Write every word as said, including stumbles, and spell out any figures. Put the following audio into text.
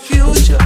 Future.